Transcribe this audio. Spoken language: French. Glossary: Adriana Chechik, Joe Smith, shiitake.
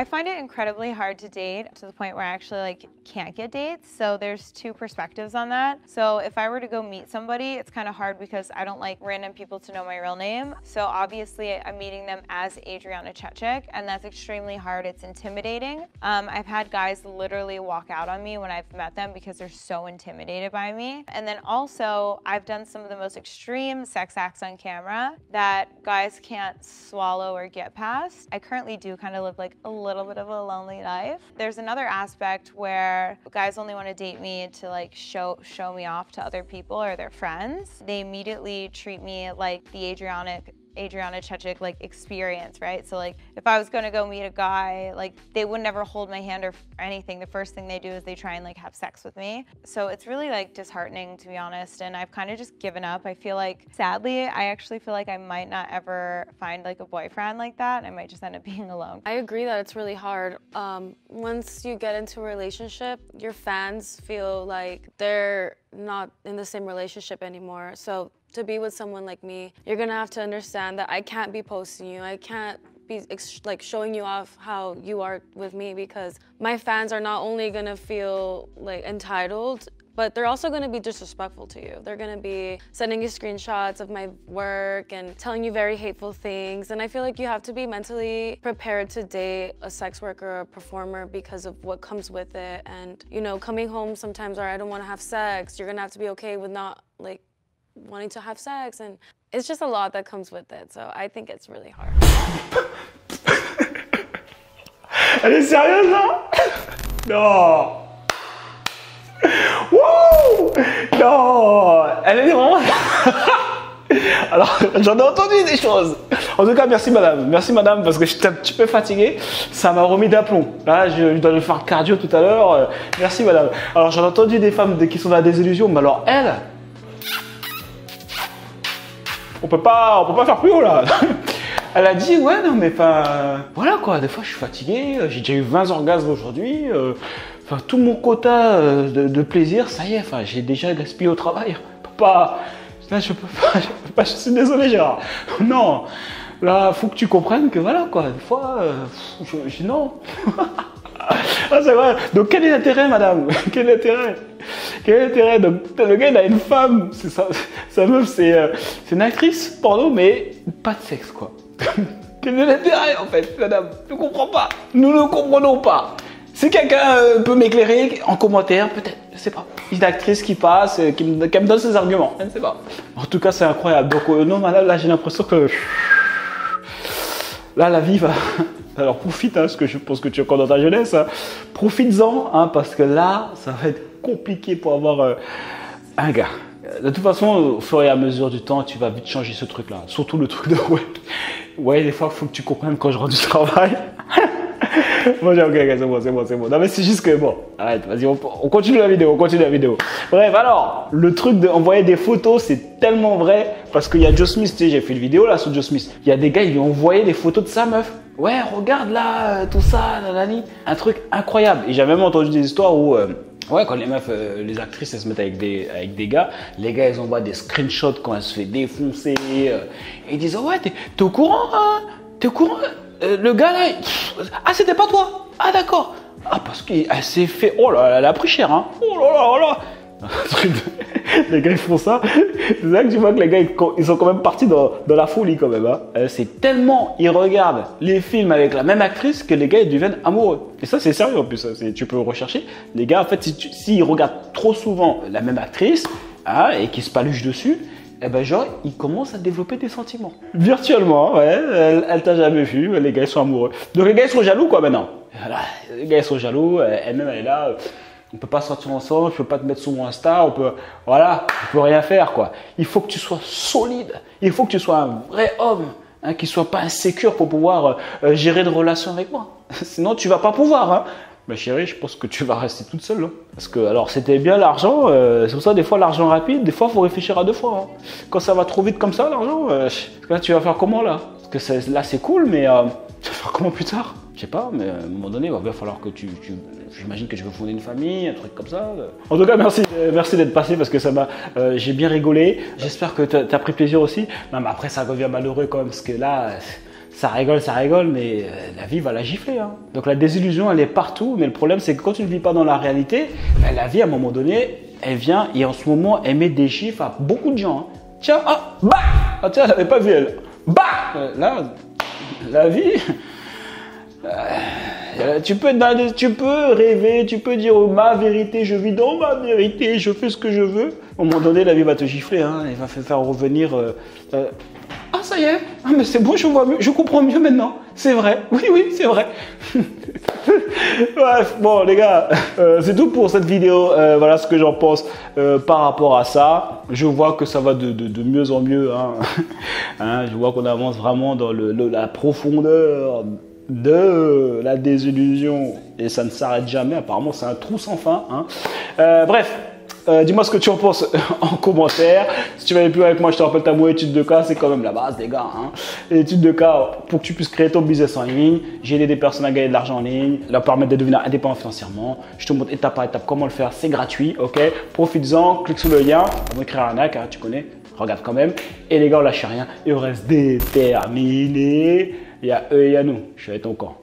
I find it incredibly hard to date, to the point where I actually can't get dates. So there's two perspectives on that. So if I were to go meet somebody, it's kind of hard because I don't like random people to know my real name. So obviously I'm meeting them as Adriana Chechik, and that's extremely hard. It's intimidating. I've had guys literally walk out on me when I've met them because they're so intimidated by me. And then also I've done some of the most extreme sex acts on camera that guys can't swallow or get past. I currently do kind of live like a little bit of a lonely life. There's another aspect where guys only want to date me to show me off to other people or their friends. They immediately treat me like the Adriana Chechik experience, right? So if I was gonna go meet a guy, they would never hold my hand or anything. The first thing they do is they try and have sex with me. So it's really disheartening, to be honest, and I've kind of just given up. I feel like, sadly, I actually feel like I might not ever find a boyfriend like that, and I might just end up being alone. I agree that it's really hard. Once you get into a relationship, your fans feel like they're not in the same relationship anymore. So to be with someone like me, you're gonna have to understand that I can't be posting you. I can't be showing you off how you are with me, because my fans are not only gonna feel entitled, but they're also gonna be disrespectful to you. They're gonna be sending you screenshots of my work and telling you very hateful things. And I feel like you have to be mentally prepared to date a sex worker or a performer because of what comes with it. And, you know, coming home sometimes, or I don't wanna have sex, you're gonna have to be okay with not wanting to have sex, and it's just a lot that comes with it. So I think it's really hard. Elle est sérieuse là? Non. Wouh! Non. Elle est vraiment. Alors j'en ai entendu des choses. En tout cas, merci madame, parce que j'étais un petit peu fatigué. Ça m'a remis d'aplomb. Là, je dois le faire cardio tout à l'heure. Merci madame. Alors j'en ai entendu des femmes qui sont dans la désillusion, mais alors elle. On peut pas faire plus haut là. Elle a dit ouais non mais enfin voilà quoi, des fois je suis fatigué, j'ai déjà eu 20 orgasmes aujourd'hui, enfin tout mon quota de plaisir, ça y est, enfin j'ai déjà gaspillé au travail. Je peux pas, je suis désolé Gérard. Non, là faut que tu comprennes que voilà quoi, des fois non. Ah, c'est vrai. Donc quel est l'intérêt madame? Quel est l'intérêt? Quel est l'intérêt? Donc le gars il a une femme, sa meuf c'est une actrice porno mais pas de sexe quoi. Quel est l'intérêt en fait madame? Je ne comprends pas, nous ne comprenons pas. Si quelqu'un peut m'éclairer en commentaire, peut-être, je sais pas. Une actrice qui passe, qui me donne ses arguments, je ne sais pas. En tout cas c'est incroyable. Donc non madame, là j'ai l'impression que... Là la vie va... Alors profite, hein, parce que je pense que tu es encore dans ta jeunesse, hein. Profites-en, hein, parce que là, ça va être compliqué pour avoir un gars. De toute façon, au fur et à mesure du temps, tu vas vite changer ce truc-là, surtout le truc de ouais. Ouais, des fois, il faut que tu comprennes quand je rentre du travail. Bon, ok, c'est bon. Non, mais c'est juste que bon, arrête, vas-y, on continue la vidéo, Bref, alors, le truc d'envoyer des photos, c'est tellement vrai, parce qu'il y a Joe Smith, tu sais, j'ai fait une vidéo là sur Joe Smith. Il y a des gars, ils lui ont envoyé des photos de sa meuf. Ouais, regarde là, tout ça, nanani. Un truc incroyable. Et j'ai même entendu des histoires où, ouais, quand les meufs, les actrices, elles se mettent avec des gars, les gars, ils envoient des screenshots quand elles se fait défoncer. Et ils disent, oh, ouais, t'es au courant, hein? T'es au courant? Le gars là, ah, c'était pas toi? Ah, d'accord. Ah, parce qu'elle s'est fait, oh là là, elle a pris cher, hein? Oh là là, oh là. Les gars ils font ça, c'est là que tu vois que les gars ils sont quand même partis dans la folie quand même, hein. C'est tellement, ils regardent les films avec la même actrice que les gars ils deviennent amoureux. Et ça c'est sérieux en plus, tu peux rechercher. Les gars en fait s'ils regardent trop souvent la même actrice, hein, et qu'ils se paluchent dessus, eh ben genre ils commencent à développer des sentiments. Virtuellement, ouais, elle t'a jamais vu, les gars ils sont amoureux. Donc les gars ils sont jaloux quoi maintenant. Voilà, les gars ils sont jaloux, elle-même elle est là. On peut pas sortir ensemble, je peux pas te mettre sur mon Insta, on peut, voilà, on peut rien faire quoi. Il faut que tu sois solide, il faut que tu sois un vrai homme, hein, qui soit pas insécure pour pouvoir gérer une relation avec moi. Sinon tu vas pas pouvoir, hein. Ma chérie, je pense que tu vas rester toute seule, hein. Parce que alors c'était bien l'argent, c'est pour ça des fois l'argent rapide, des fois faut réfléchir à deux fois. Hein. Quand ça va trop vite comme ça l'argent, là tu vas faire comment là? Parce que là c'est cool, mais tu vas faire comment plus tard? Je sais pas, mais à un moment donné, il va falloir que tu j'imagine que je veux fonder une famille, un truc comme ça. En tout cas, merci d'être passé parce que ça m'a... j'ai bien rigolé. J'espère que tu as pris plaisir aussi. Non, mais après, ça revient malheureux quand même parce que là... ça rigole, mais la vie va la gifler. Hein. Donc la désillusion, elle est partout, mais le problème, c'est que quand tu ne vis pas dans la réalité, ben, la vie, à un moment donné, elle vient et en ce moment, elle met des chiffres à beaucoup de gens. Hein. Tiens, ah, bah, ah, tiens, je n'avais pas vu elle. Bah, là, la vie, tu peux rêver, tu peux dire oh, ma vérité, je vis dans ma vérité, je fais ce que je veux. À un moment donné, la vie va te gifler, hein, elle va te faire revenir. Ah, ça y est, ah, mais c'est bon, je vois mieux, je comprends mieux maintenant. C'est vrai, oui, oui, c'est vrai. Bref, bon, les gars, c'est tout pour cette vidéo. Voilà ce que j'en pense par rapport à ça. Je vois que ça va de mieux en mieux. Hein. Hein, je vois qu'on avance vraiment dans la profondeur de la désillusion. Et ça ne s'arrête jamais. Apparemment, c'est un trou sans fin. Hein. Bref. Dis-moi ce que tu en penses en commentaire. Si tu vas aller plus loin avec moi, je te rappelle ta moyenne étude de cas, c'est quand même la base, les gars. Hein. L'étude de cas, pour que tu puisses créer ton business en ligne, j'ai aidé des personnes à gagner de l'argent en ligne, leur permettre de devenir indépendant financièrement. Je te montre étape par étape comment le faire, c'est gratuit, ok. Profites-en, clique sur le lien, on va créer un hack, hein, tu connais, regarde quand même. Et les gars, on lâche rien, et on reste déterminés. Il y a eux et il y a nous, je vais être au camp.